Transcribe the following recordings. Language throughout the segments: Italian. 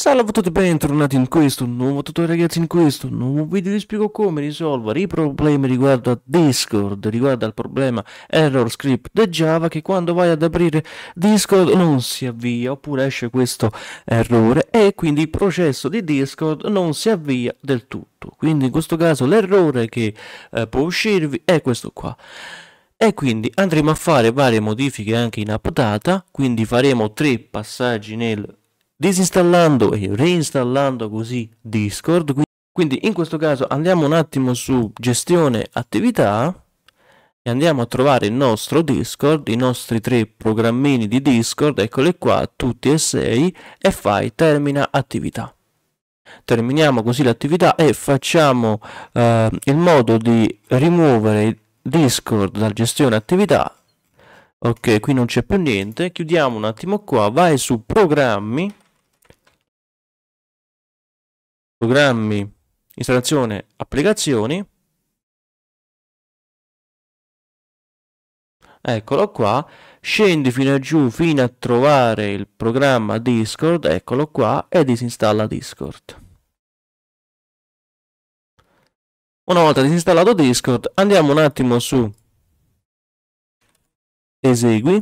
Salve a tutti, bentornati in questo nuovo tutorial, ragazzi. In questo nuovo video vi spiego come risolvere i problemi riguardo a Discord, riguardo al problema error script di Java, che quando vai ad aprire Discord non si avvia, oppure esce questo errore e quindi il processo di Discord non si avvia del tutto. Quindi in questo caso l'errore che può uscirvi è questo qua. E quindi andremo a fare varie modifiche anche in app data, quindi faremo 3 passaggi nel disinstallando e reinstallando così Discord. Quindi in questo caso andiamo un attimo su gestione attività e andiamo a trovare il nostro Discord, i nostri 3 programmini di Discord, eccoli qua tutti e 6, e fai termina attività. Terminiamo così l'attività e facciamo il modo di rimuovere Discord dalla gestione attività. Ok, qui non c'è più niente, chiudiamo un attimo qua, vai su programmi, programmi, installazione, applicazioni, eccolo qua, scendi fino a giù fino a trovare il programma Discord, eccolo qua, e disinstalla Discord. Una volta disinstallato Discord andiamo un attimo su esegui,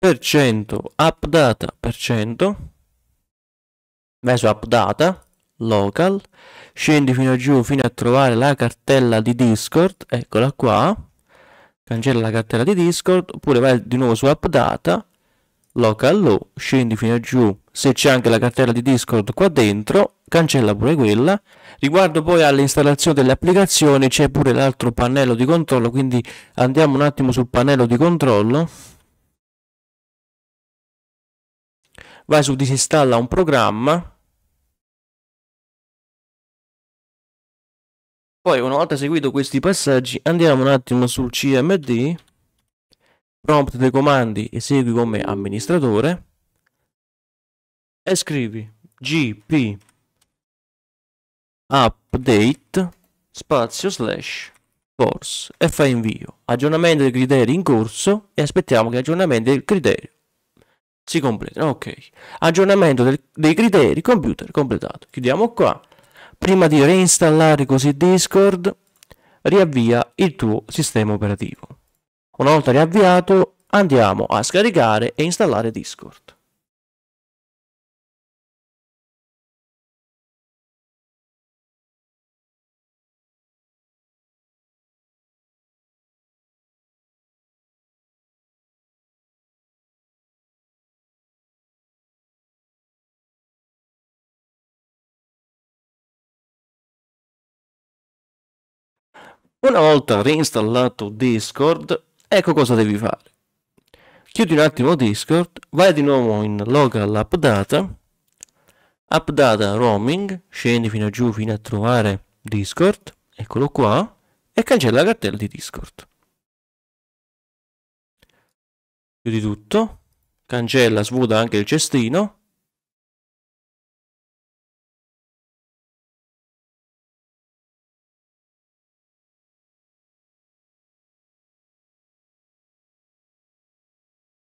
%, %, vai su app data, local, scendi fino a giù fino a trovare la cartella di Discord, eccola qua, cancella la cartella di Discord, oppure vai di nuovo su app data, local low, scendi fino a giù, se c'è anche la cartella di Discord qua dentro, cancella pure quella. Riguardo poi all'installazione delle applicazioni c'è pure l'altro pannello di controllo, quindi andiamo un attimo sul pannello di controllo, vai su disinstalla un programma. Poi una volta seguito questi passaggi andiamo un attimo sul CMD, prompt dei comandi, esegui come amministratore e scrivi gp update /force e fai invio, aggiornamento dei criteri in corso e aspettiamo che l'aggiornamento del criterio si completa. Ok, aggiornamento dei criteri computer completato, chiudiamo qua. Prima di reinstallare così Discord, riavvia il tuo sistema operativo. Una volta riavviato, andiamo a scaricare e installare Discord. Una volta reinstallato Discord, ecco cosa devi fare. Chiudi un attimo Discord, vai di nuovo in local app data roaming, scendi fino a giù fino a trovare Discord, eccolo qua, e cancella la cartella di Discord. Chiudi tutto, cancella, svuota anche il cestino.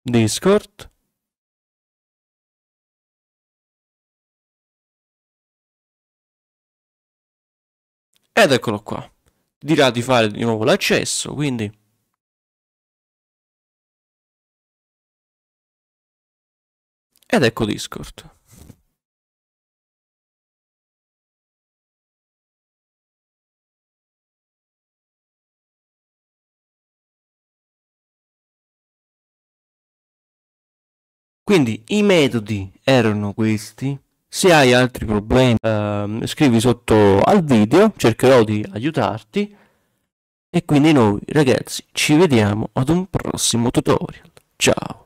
Discord, ed eccolo qua, dirà di fare di nuovo l'accesso, quindi ed ecco Discord. Quindi i metodi erano questi. Se hai altri problemi scrivi sotto al video, cercherò di aiutarti e quindi noi ragazzi ci vediamo ad un prossimo tutorial. Ciao!